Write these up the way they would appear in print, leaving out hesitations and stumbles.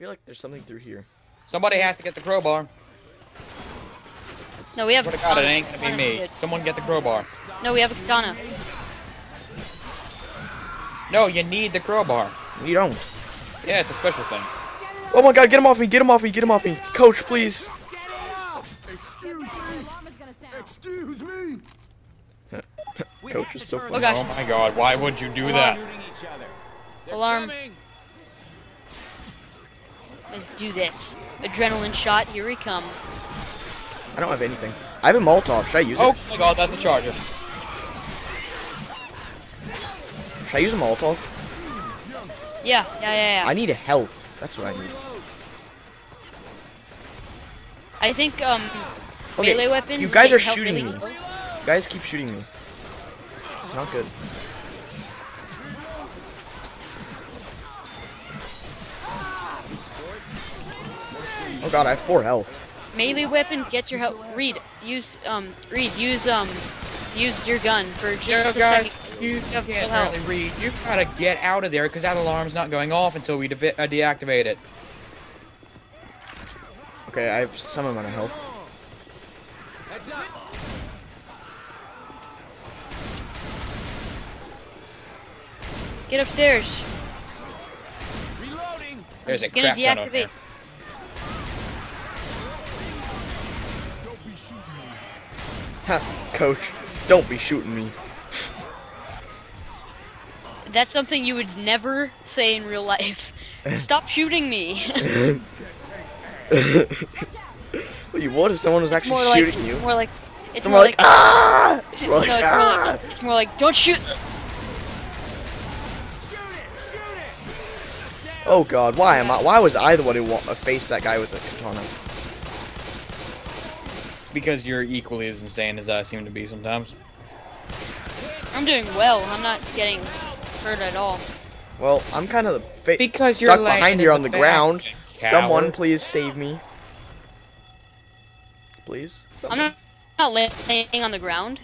feel like there's something through here. Somebody has to get the crowbar. No, we have a katana. It ain't gonna be me. Someone get the crowbar. No, we have a katana. No, you need the crowbar. You don't. Yeah, it's a special thing. Oh my god, get him off me, get him off me, get him off me. Coach, please. Excuse me. Coach is so funny. Oh, oh my god, why would you do that? Alarm. Let's do this. Adrenaline shot, here we come. I don't have anything. I have a Molotov, should I use it? Oh my god, that's a charger. Should I use a Molotov? Yeah, yeah. I need a health. That's what I need. I think, okay, melee weapons. You guys are shooting me. You guys keep shooting me. It's not good. Oh god, I have 4 health. Melee weapon gets your health. Reed, use your gun for just a second. You can't hardly read. You've got to get out of there because that alarm's not going off until we deactivate it. Okay, I have some amount of health. Get upstairs. Reloading. There's a crap ton over there. Ha, Coach, don't be shooting me. That's something you would never say in real life. Stop shooting me. Well, you would if someone was actually shooting you. It's more like, don't shoot. Oh god, why am I? Why was I the one who faced that guy with the katana? Because you're equally as insane as I seem to be sometimes. I'm doing well. I'm not getting hurt at all. Well, I'm kind of stuck behind here on the ground. Someone please save me. Please. I'm not laying on the ground.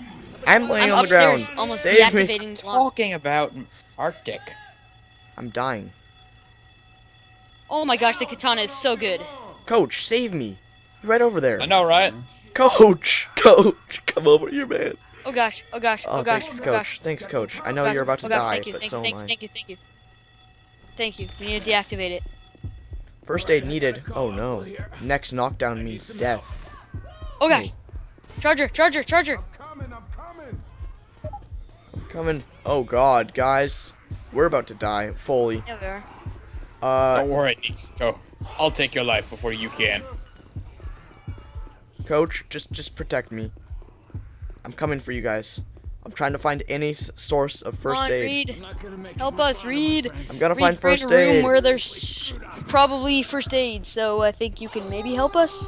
I'm laying on the ground. Almost deactivating. Talking about Arctic. I'm dying. Oh my gosh, the katana is so good. Coach, save me. You're right over there. I know, right? Coach, come over here, man. Oh gosh, oh gosh, oh gosh, thanks, Coach. Thanks, Coach. I know you're about to die, but so am I. Thank you. We need to deactivate it. First aid needed. Oh no. Next knockdown means death. Oh gosh. Charger. I'm coming. Oh god, guys. We're about to die fully. Yeah, we are. Don't worry, Nico. I'll take your life before you can. Coach, just protect me. I'm coming for you guys. I'm trying to find any source of first aid. Reed. Help us, Reed. I'm gonna find first aid. Room where there's probably first aid, so I think you can maybe help us.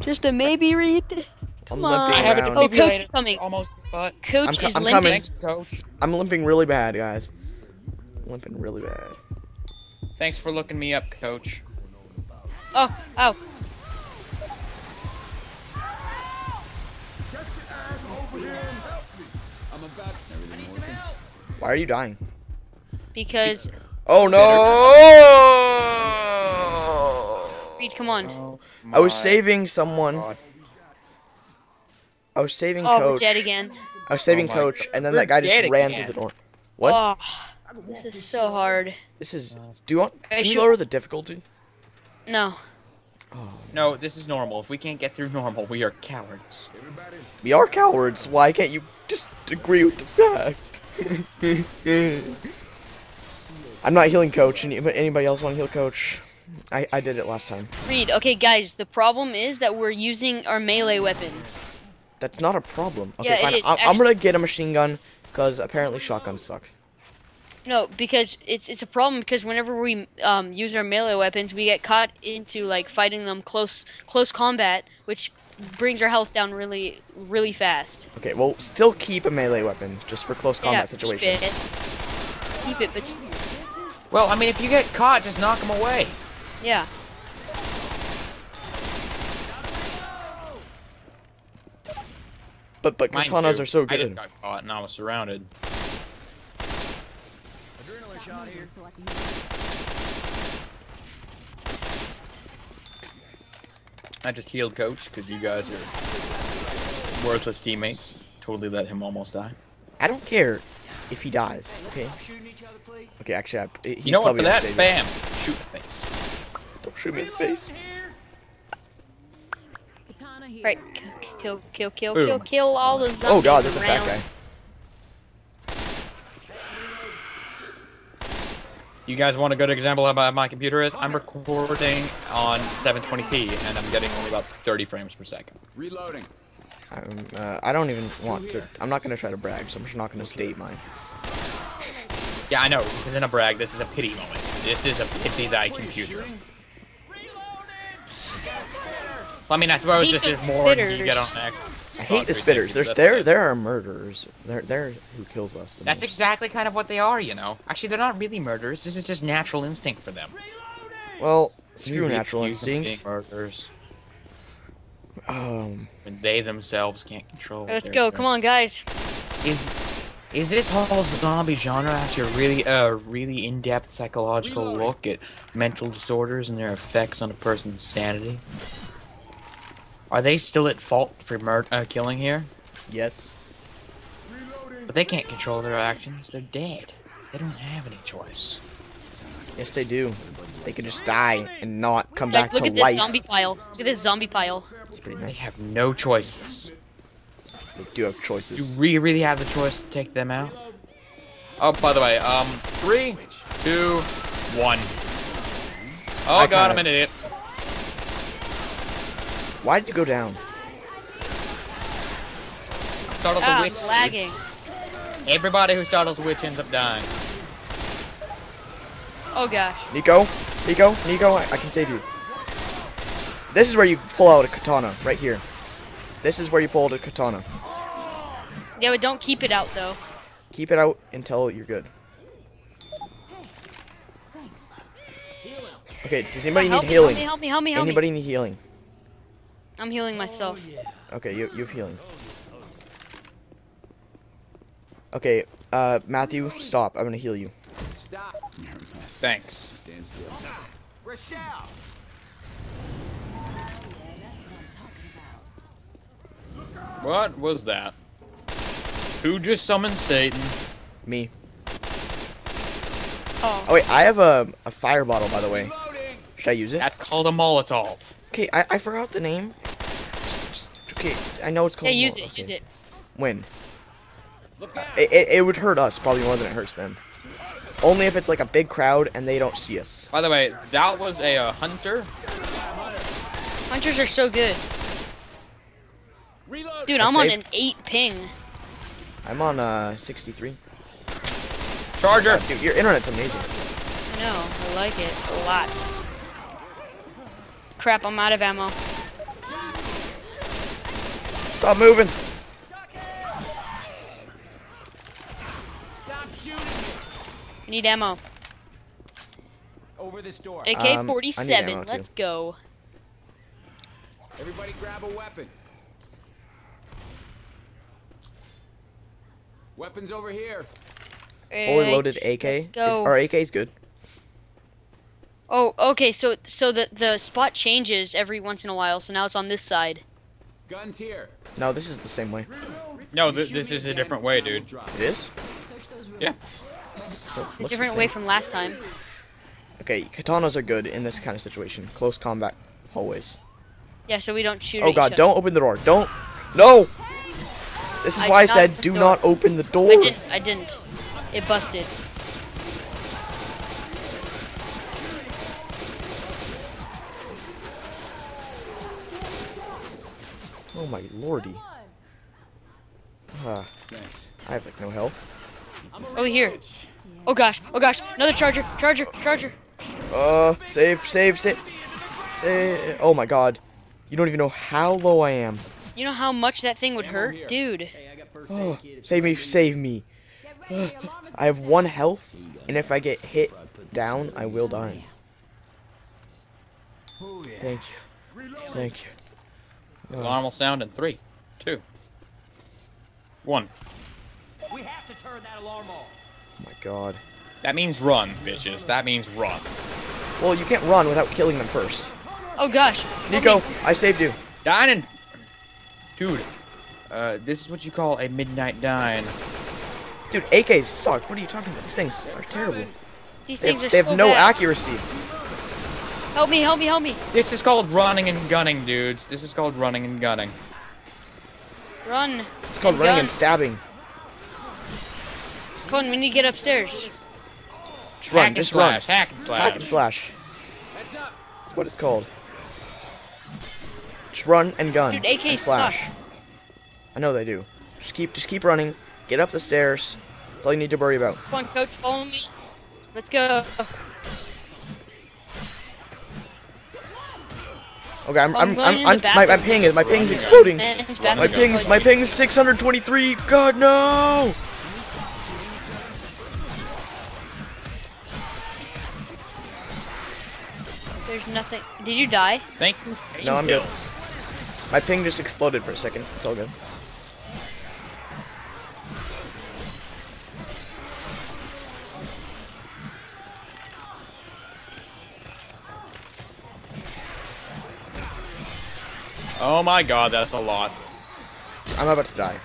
Just a maybe, Reed. Come on. I have a Coach is coming. Almost, but Coach is limping. I'm limping really bad, guys. Limping really bad. Thanks for looking me up, Coach. Oh, ow. Why are you dying? Because. Oh no! Reed, come on. Oh, I was saving someone. God. I was saving Coach. We're dead again. I was saving Coach, and then that guy just ran through the door. What? Oh, this is so hard. This is. Do you want? Can you lower the difficulty? No. Oh. No, this is normal. If we can't get through normal, we are cowards. We are cowards. Why can't you just agree with the fact? I'm not healing Coach. Anybody else want to heal Coach? I did it last time. Reed, okay, guys. The problem is that we're using our melee weapons. That's not a problem. Okay, yeah, fine. I'm gonna get a machine gun because apparently shotguns suck. No, because it's a problem because whenever we use our melee weapons, we get caught into like fighting them close combat, which brings our health down really fast. Okay, well, still keep a melee weapon just for close combat situations. Keep it, but well, I mean, if you get caught, just knock them away. Yeah. But katanas are so good. I just got caught and I was surrounded. Adrenaline shot here. I just healed Coach because you guys are worthless teammates. Totally let him almost die. I don't care if he dies. Okay. Okay, actually, you know what? For that, bam! Shoot in the face. Don't shoot me in the face. Right, kill all the zombies. Oh god, there's around. A fat guy. You guys want a good example of how my computer is? I'm recording on 720p and I'm getting only about 30 frames per second. Reloading. I don't even want to. I'm not gonna try to brag, so I'm just not gonna state mine. Yeah, I know. This isn't a brag. This is a pity moment. This is a pity thy computer. I mean, I suppose this is more than you get on X. I hate the spitters. There are murderers. They're who kills us. The That's most. Exactly kind of what they are, you know. Actually, they're not really murderers. This is just natural instinct for them. Well, screw natural instinct. Murderers. And they themselves can't control. Let's go. Come on, guys. Is this whole zombie genre actually really a really in-depth psychological look at mental disorders and their effects on a person's sanity? Are they still at fault for killing here? Yes. But they can't control their actions. They're dead. They don't have any choice. Yes, they do. They could just die and not come back to life. Look at this zombie pile. Look at this zombie pile. It's pretty nice. They have no choices. They do have choices. Do we really have the choice to take them out? Oh, by the way, 3, 2, 1. Oh god, I'm an idiot. Why did you go down? Startled the witch. I'm lagging. Everybody who startles the witch ends up dying. Oh gosh. Nico, I can save you. This is where you pull out a katana, right here. This is where you pull out a katana. Yeah, but don't keep it out though. Keep it out until you're good. Okay, does anybody need healing? Help me. Anybody need healing? I'm healing myself. Okay, you have healing. Okay, Matthew, stop. I'm gonna heal you. Stop. Thanks. Stand still. Rochelle. What was that? Who just summoned Satan? Me. Oh. Oh wait, I have a fire bottle, by the way. Should I use it? That's called a Molotov. Okay, I forgot the name. Okay, I know it's called. Hey, use it, okay. Use it. When? It would hurt us probably more than it hurts them. Only if it's like a big crowd and they don't see us. By the way, that was a hunter. Hunters are so good. Dude, I'm on an 8 ping. I'm on 63. Charger. Oh, dude, your internet's amazing. I know, I like it a lot. Crap, I'm out of ammo. Stop moving. Stop shooting. I need ammo. Over this door. AK-47, let's go. Everybody grab a weapon. Weapons over here. Fully loaded AK. Our AK is good. Oh, okay, so the spot changes every once in a while, so now it's on this side. Guns here. No, this is the same way. No, this is a different way, dude. It is? Yeah. So, a different way from last time. Okay, katanas are good in this kind of situation. Close combat hallways. Yeah, so we don't shoot at each other. Oh god, don't open the door. Don't. No! This is why I said do not open the door. I didn't. It busted. Oh my lordy. Nice. I have like no health. Oh here. Oh gosh. Another charger. Save. Oh my god. You don't even know how low I am. You know how much that thing would hurt? Dude. Oh, save me. I have 1 health, and if I get hit down, I will die. Thank you. Alarm will sound in 3, 2, 1. We have to turn that alarm off. Oh my god. That means run, bitches. That means run. Well, you can't run without killing them first. Oh gosh. Nico, I saved you. Dining. Dude, this is what you call a midnight dine. Dude, AKs suck. What are you talking about? These things are terrible. These things are so bad. They have no accuracy. Help me, help me, help me. This is called running and gunning, dudes. This is called running and gunning. Run. It's called running and stabbing. Conan, we need to get upstairs. Just run, just run. Hack and slash. Hack and slash. That's what it's called. Just run and gun. Dude, AKs slash. I know they do. Just keep running. Get up the stairs. That's all you need to worry about. Come on, coach, follow me. Let's go. Okay, my ping's exploding. My ping's 623. God no. There's nothing. Did you die? Thank you. No, I'm good. My ping just exploded for a second. It's all good. Oh my god, that's a lot. I'm about to die.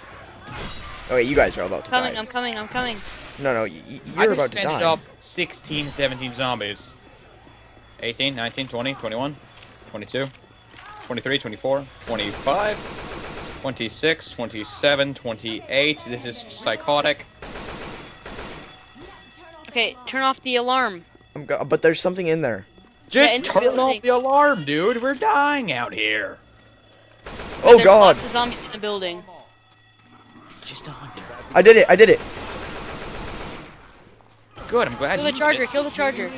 Oh wait, you guys are about to die. I'm coming. No, you're about to die. I just ended up 16, 17 zombies. 18, 19, 20, 21, 22, 23, 24, 25, 26, 27, 28. This is psychotic. Okay, turn off the alarm. But there's something in there. Just turn off the alarm, dude. We're dying out here. Oh there's god! Lots of zombies in the building. It's just a hunter. I did it. Good. I'm glad. Kill the charger.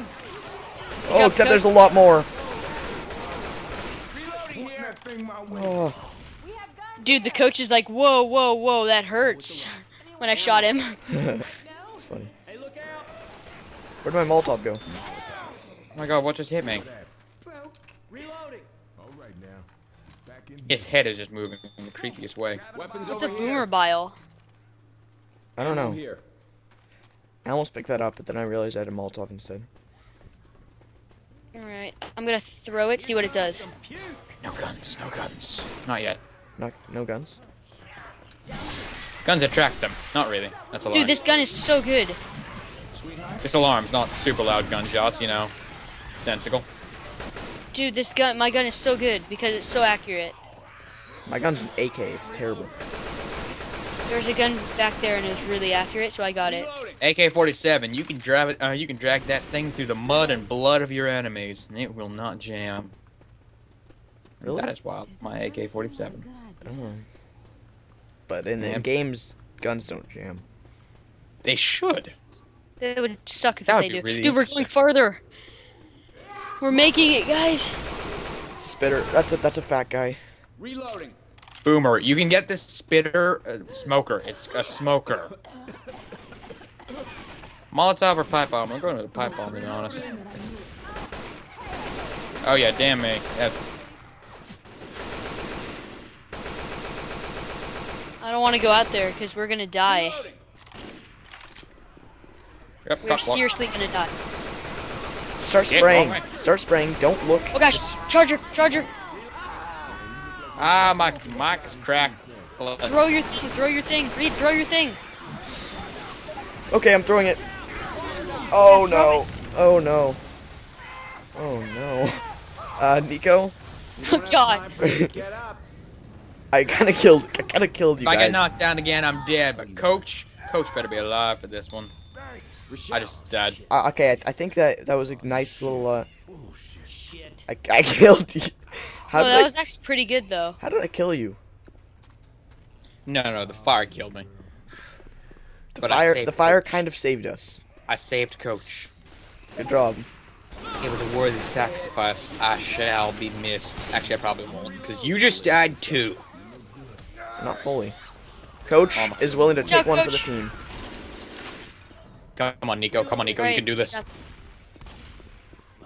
Oh, except there's a lot more. Oh. Dude, the coach is like, whoa, whoa, whoa, that hurts. When I shot him. It's funny. Where'd my Molotov go? Oh my god! What just hit me? His head is just moving in the creepiest way. What's a boomer bile? I don't know. I almost picked that up, but then I realized I had a Molotov instead. Alright, I'm gonna throw it, see what it does. No guns. Not yet. No guns? Guns attract them. Not really. That's a lie. Dude, this gun is so good. This alarm's not super loud gunshots, you know. Sensical. Dude, my gun is so good because it's so accurate. My gun's an AK, it's terrible. There's a gun back there and it's really accurate, so I got it. AK-47, you can drag that thing through the mud and blood of your enemies, and it will not jam. Really? That is wild. My AK-47. Oh. But in games, guns don't jam. They should. It would suck if they do. Really, dude, we're going farther. We're making it, guys. It's a spitter. That's a fat guy. Reloading. Boomer, you can get this spitter smoker. It's a smoker. Molotov or pipe bomb? I'm going to the pipe bomb, to be honest. Oh yeah, damn me. I don't want to go out there because we're gonna die. Yep, we're seriously gonna die. Start spraying. Don't look. Oh gosh, charger. Ah, my mic is cracked. Throw your thing. Reed, throw your thing. Okay, I'm throwing it. Oh no. Oh no. Oh no. Nico. Oh god. I kind of killed you guys. If I get knocked down again, I'm dead. But coach better be alive for this one. I just died. Okay, I think that was a nice little. Oh shit! I killed you. That was actually pretty good though. How did I kill you? No, the fire killed me. The fire kind of saved us. I saved Coach. Good job. It was a worthy sacrifice. I shall be missed. Actually, I probably won't because you just died too. Not fully. Coach is willing to take one for the team. Come on, Nico. Right. You can do this.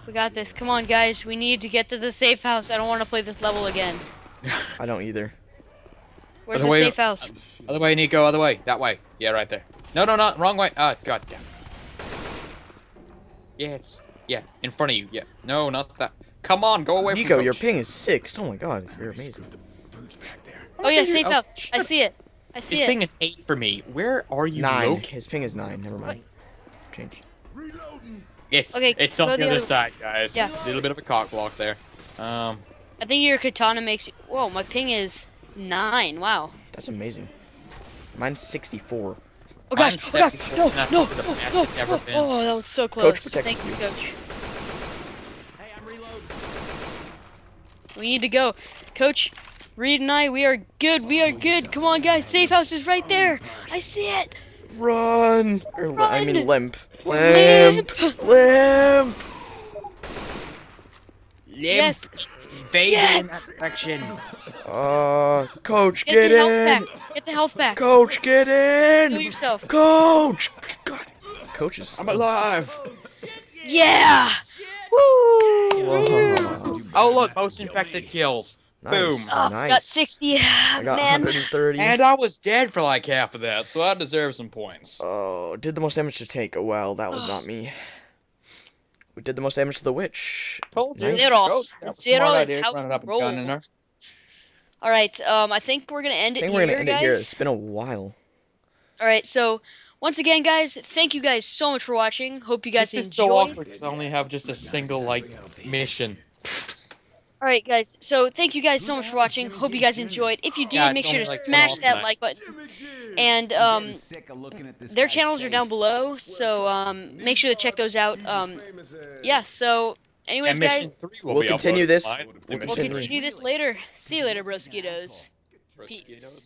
We got this. Come on, guys. We need to get to the safe house. I don't want to play this level again. I don't either. Where's the safe house? Other way, Nico. Other way. That way. Yeah, right there. No, not wrong way. Ah, god damn. Yeah, in front of you. Yeah. No, not that. Come on, go away Nico, from your ping is 6. Oh my god, you're amazing. Oh yeah, safe house. I see it. I see it. His ping is 8 for me. Where are you? 9. His ping is 9. Never mind. Change. It's up the other side, guys. Yeah. A little bit of a cock block there. I think your katana makes you... Whoa, my ping is 9. Wow. That's amazing. Mine's 64. Oh gosh! Oh gosh! No! No! No! Oh, that was so close. Coach, protect you. Thank you, Coach. Hey, I'm reloading. We need to go, Coach. Reed and I, we are good. We are good. Come on, guys. Safe house is right there. I see it. Run. Run. I mean, limp. Limp. Limp. Limp. Yes. Yes. Coach, get the in. Get the health back. Coach, get in. Kill yourself. Coach. God. Coach is. I'm alive. Yeah. Woo. Oh look, most infected kills. Nice. Boom! Oh, nice. Got 60. Yeah, I got 130. And I was dead for like half of that, so I deserve some points. Oh, did the most damage to tank. Oh, well, that was not me. We did the most damage to the witch. Told you. Nice. Zero is how we roll. All right, I think we're gonna end it here, guys. It's been a while. All right, so once again, guys, thank you guys so much for watching. Hope you guys enjoyed. This is so awkward because I only have just a single like mission. Alright guys, so thank you guys so much for watching. Hope you guys enjoyed. If you did, make sure to smash that like button. And their channels are down below, so make sure to check those out. Yeah, so anyways guys, we'll continue this later. See you later, broskitos. Peace.